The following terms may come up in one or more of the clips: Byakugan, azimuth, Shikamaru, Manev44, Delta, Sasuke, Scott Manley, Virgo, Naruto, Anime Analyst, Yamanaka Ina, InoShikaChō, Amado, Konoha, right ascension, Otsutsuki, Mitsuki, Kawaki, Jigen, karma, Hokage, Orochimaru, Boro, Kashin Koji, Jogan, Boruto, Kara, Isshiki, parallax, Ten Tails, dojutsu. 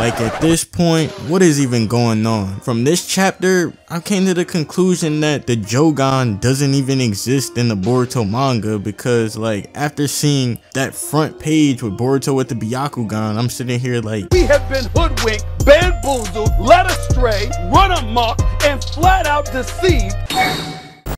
Like at this point, what is even going on? From this chapter, I came to the conclusion that the Jogan doesn't even exist in the Boruto manga, because like after seeing that front page with Boruto with the Byakugan, I'm sitting here like, we have been hoodwinked, bamboozled, led astray, run amok, and flat out deceived.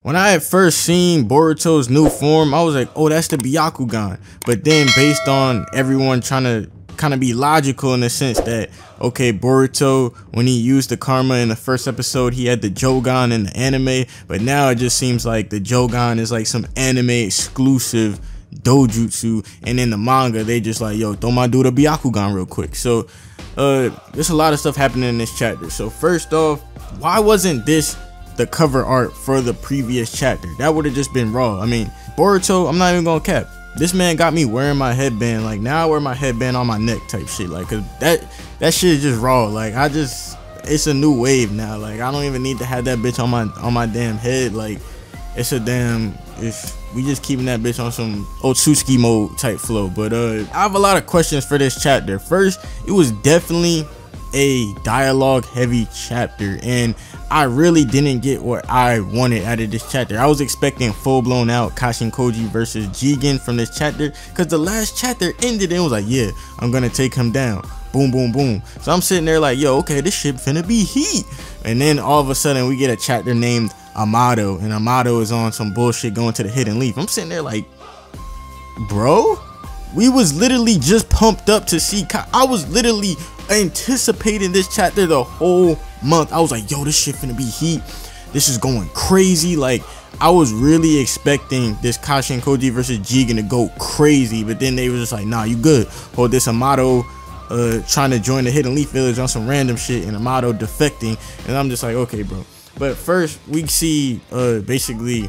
When I had first seen Boruto's new form, I was like, oh, that's the Byakugan. But then based on everyone trying to kind of be logical in the sense that, okay, Boruto, when he used the karma in the first episode, he had the Jogan in the anime, but now it just seems like the Jogan is like some anime exclusive dojutsu, and in the manga they just like, yo, throw my dude a Byakugan real quick. So there's a lot of stuff happening in this chapter. So first off, why wasn't this the cover art for the previous chapter? That would have just been raw. I mean, Boruto, I'm not even gonna cap, this man got me wearing my headband. Like now I wear my headband on my neck type shit. Like cause that shit is just raw. Like I just, it's a new wave now. Like I don't even need to have that bitch on my damn head. Like it's a damn, if we just keeping that bitch on some Otsutsuki mode type flow. But I have a lot of questions for this chapter. First, it was definitely a dialogue heavy chapter, and I really didn't get what I wanted out of this chapter. I was expecting full-blown out Kashin Koji versus Jigen from this chapter, because the last chapter ended and was like, yeah, I'm gonna take him down, boom boom boom. So I'm sitting there like, yo, okay, this shit finna be heat. And then all of a sudden we get a chapter named Amado, and Amado is on some bullshit going to the hidden leaf. I'm sitting there like, bro, we was literally just pumped up to see I was literally anticipating this chapter the whole month. I was like, yo, this shit finna be heat, this is going crazy. Like I was really expecting this Kashin Koji versus Jigen to go crazy, but then they was just like, nah, you good. Or this Amado trying to join the hidden leaf village on some random shit, and Amado defecting, and I'm just like, okay bro. But first we see basically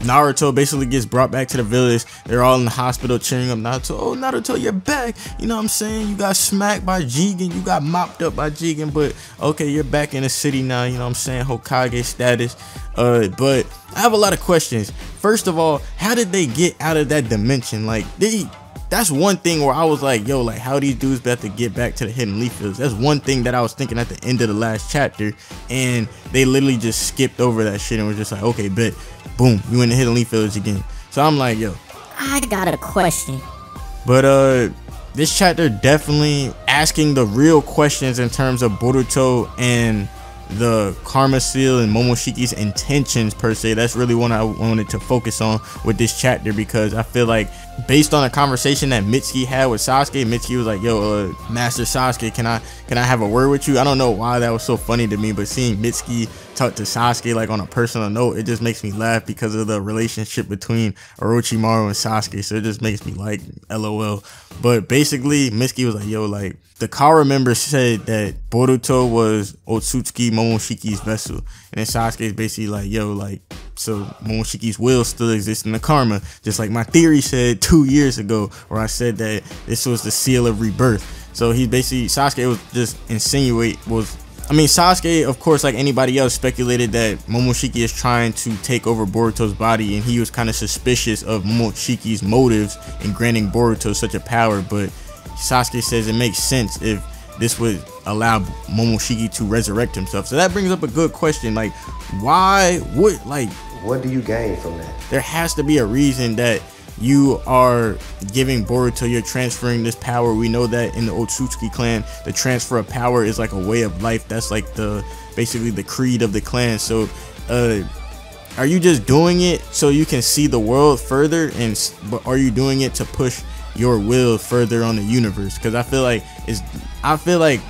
Naruto basically gets brought back to the village. They're all in the hospital cheering up Naruto. Oh, Naruto, you're back. You know what I'm saying? You got smacked by Jigen. You got mopped up by Jigen. But, okay, you're back in the city now. You know what I'm saying? Hokage status. But I have a lot of questions. First of all, how did they get out of that dimension? Like, that's one thing where I was like, yo, like, how these dudes about to get back to the hidden leaf fields? That's one thing that I was thinking at the end of the last chapter, and they literally just skipped over that shit and was just like, okay, bet, boom, you in the hidden leaf fields again. So I'm like, yo, I got a question. But this chapter definitely asking the real questions in terms of Boruto and the karma seal and Momoshiki's intentions per se. That's really one I wanted to focus on with this chapter, because I feel like based on a conversation that Mitsuki had with Sasuke, Mitsuki was like, yo, Master Sasuke, can I have a word with you? I don't know why that was so funny to me, but seeing Mitsuki talk to Sasuke like on a personal note, it just makes me laugh because of the relationship between Orochimaru and Sasuke. So it just makes me like LOL. But basically Mitsuki was like, yo, like the Kara member said that Boruto was Otsutsuki Momoshiki's vessel, and then Sasuke is basically like, yo, like, so Momoshiki's will still exists in the karma, just like my theory said 2 years ago, where I said that this was the seal of rebirth. So he basically, Sasuke was just Sasuke, of course, like anybody else, speculated that Momoshiki is trying to take over Boruto's body, and he was kind of suspicious of Momoshiki's motives in granting Boruto such a power. But Sasuke says it makes sense if this would allow Momoshiki to resurrect himself. So that brings up a good question, like, why would, like, what do you gain from that? There has to be a reason that you are giving Boruto, you're transferring this power. We know that in the Otsutsuki clan, the transfer of power is like a way of life. That's like basically the creed of the clan. So are you just doing it so you can see the world further, but are you doing it to push your will further on the universe? Because I feel like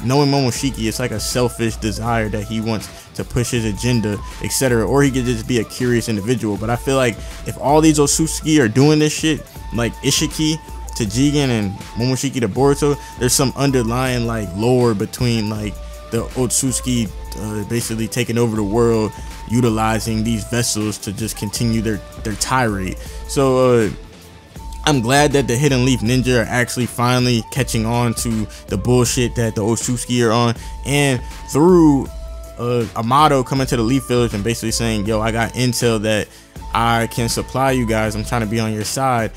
knowing Momoshiki, it's like a selfish desire that he wants to push his agenda, etc. Or he could just be a curious individual. But I feel like if all these Otsutsuki are doing this shit, like Isshiki to Jigen and Momoshiki to Boruto, there's some underlying like lore between like the Otsutsuki basically taking over the world, utilizing these vessels to just continue their tirade. So I'm glad that the Hidden Leaf Ninja are actually finally catching on to the bullshit that the Otsutsuki are on, and through Amado coming to the Leaf Village and basically saying, yo, I got intel that I can supply you guys, I'm trying to be on your side.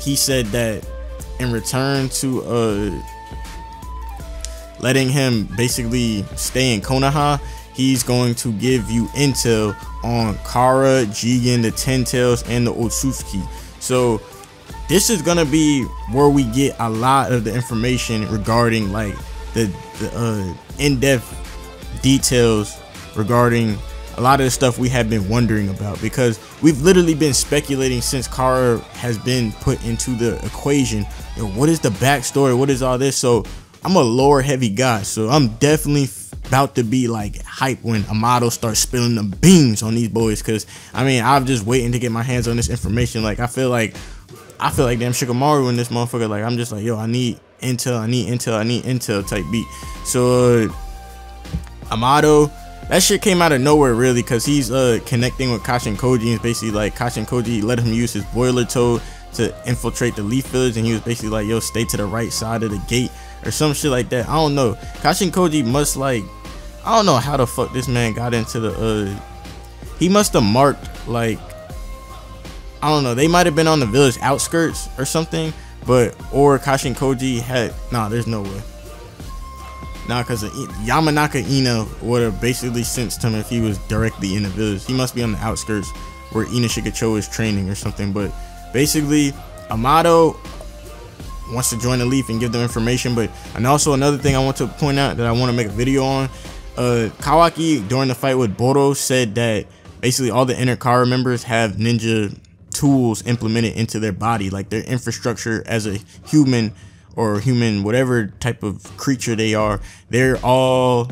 He said that in return to letting him basically stay in Konoha, he's going to give you intel on Kara, Jigen, the Ten Tails, and the Otsutsuki. So this is gonna be where we get a lot of the information regarding like the in-depth details regarding a lot of the stuff we have been wondering about, because we've literally been speculating since Kara has been put into the equation. And what is the backstory? What is all this? So I'm a lore heavy guy, so I'm definitely about to be like hype when Amado starts spilling the beans on these boys, because I mean, I'm just waiting to get my hands on this information. Like I feel like damn Shikamaru in this motherfucker. Like I'm just like, yo, I need intel type beat. So Amado, that shit came out of nowhere really, because he's connecting with Kashin Koji, and basically like Kashin Koji let him use his boiler toe to infiltrate the leaf village, and he was basically like, yo, stay to the right side of the gate or some shit like that. I don't know. Kashin Koji must like, I don't know how the fuck this man got into the he must have marked like, I don't know, they might have been on the village outskirts or something, but or Kashin Koji had, nah, there's no way. Nah, because Yamanaka Ina would have basically sensed him if he was directly in the village. He must be on the outskirts where InoShikaChō is training or something. But basically, Amado wants to join the Leaf and give them information. But and also another thing I want to point out that I want to make a video on. Kawaki, during the fight with Boro, said that basically all the inner Kara members have ninja tools implemented into their body. Like their infrastructure as a human, or human whatever type of creature they are, they're all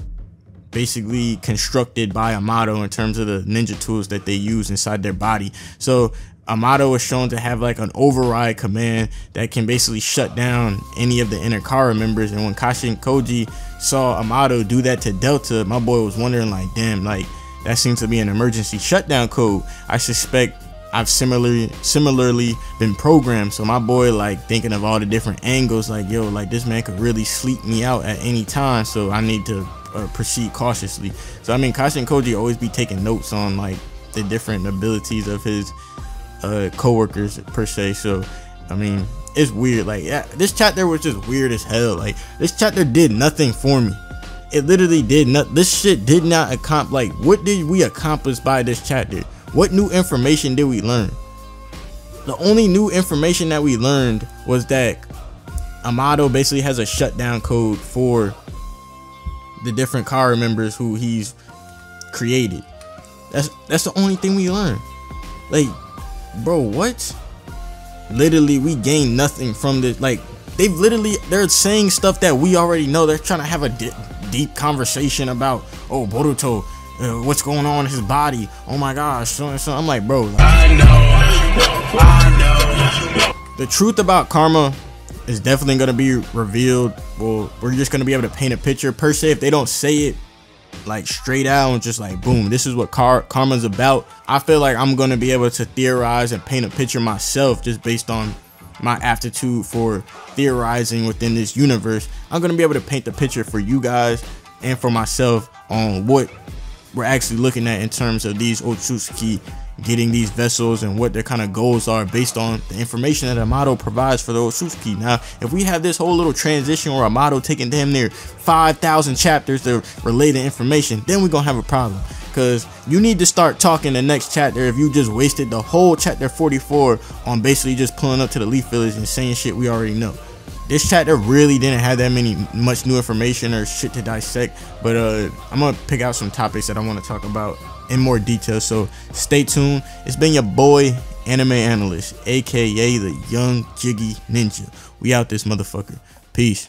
basically constructed by Amado in terms of the ninja tools that they use inside their body. So Amado is shown to have like an override command that can basically shut down any of the inner Kara members. And when Kashin Koji saw Amado do that to Delta, my boy was wondering like, damn, like that seems to be an emergency shutdown code. I suspect I've similarly been programmed. So my boy like thinking of all the different angles, like, yo, like this man could really sleep me out at any time, so I need to proceed cautiously. So I mean, Kashin Koji always be taking notes on like the different abilities of his co-workers per se. So I mean, it's weird. Like, yeah, this chapter was just weird as hell. Like this chapter did nothing for me. It literally did not. This shit did not accomplish. Like, what did we accomplish by this chapter? What new information did we learn? The only new information that we learned was that Amado basically has a shutdown code for the different Kara members who he's created. That's the only thing we learned. Like, bro, what? Literally, we gained nothing from this. Like, they've literally, they're saying stuff that we already know. They're trying to have a deep conversation about, oh, Boruto, what's going on in his body, oh my gosh, so and so. I'm like, bro, like, I know. The truth about karma is definitely going to be revealed. Well, we're just going to be able to paint a picture per se if they don't say it like straight out and just like boom, this is what karma's about. I feel like I'm going to be able to theorize and paint a picture myself just based on my aptitude for theorizing within this universe. I'm going to be able to paint the picture for you guys and for myself on what we're actually looking at in terms of these Otsutsuki getting these vessels and what their kind of goals are based on the information that Amado provides for the Otsutsuki. Now, if we have this whole little transition where Amado taking damn near 5,000 chapters to related information, then we're gonna have a problem, because you need to start talking the next chapter if you just wasted the whole chapter 44 on basically just pulling up to the Leaf Village and saying shit we already know. This chapter really didn't have that much new information or shit to dissect, but I'm gonna pick out some topics that I want to talk about in more detail, so stay tuned. It's been your boy Anime Analyst, aka the Young Jiggy Ninja. We out this motherfucker. Peace.